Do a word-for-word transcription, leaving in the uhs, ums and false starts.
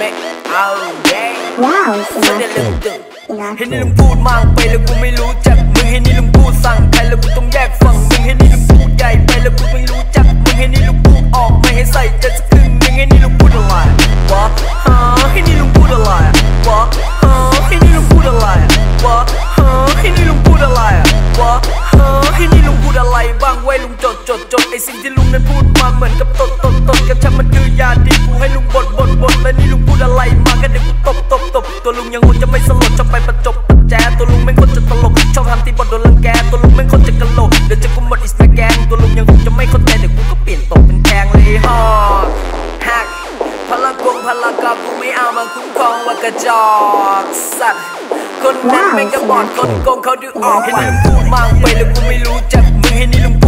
ไหมเอาเย้ว้าวสมาร์ทเห็นนี่ลุงพูดมากไปแล้วกูไม่รู้จักมึงเห็นนี่ลุงพูดสั่งใครแล้วกูต้องแยกฟังมึงเห็นนี่ลุงพูดใหญ่ไปแล้วกูไม่รู้จักมึงเห็นนี่ลุงพูดออกไม่ให้ใส่ใจสักครึ่งมึงเห็นนี่ลุงพูดอะไรวะฮะเห็นนี่ลุงพูดอะไรวะฮะเห็นนี่ลุงพูดอะไรวะฮะเห็นนี่ลุงพูดอะไรวะฮะเห็นนี่ลุงพูดอะไรบ้างไว้ลุงจดจดจดไอสิ่งที่ลุงนั้นพูดมาเหมือนกับตดตดตดกระชับมันคือยาดีกูให้ลุงบ่นบ่นบ่นและนี่ลุงพูดอะไรมากันเดี๋ยวกูตบตบตบตัวลุงยังคงจะไม่สลดชอบไปประจบประแจตัวลุงไม่คนจะตลกชอบทำที่บ่นโดนรังแกตัวลุงไม่คนจะกระโหลกเดี๋ยวจะกูหมดอิสระแกงตัวลุงยังคงจะไม่เข้าใจเดี๋ยวกูก็เปลี่ยนตบเป็นแกงเลยฮอดฮักพลังกงพลังกากูไม่เอามาคุ้มครองว่ากระจอกสัตว์คนนั้นไม่กระบอกคนโกงเขาดูออกให้นี่ลุงพูดมากไปแล้วกูไม่รู้จักมึงให้นี่ลุง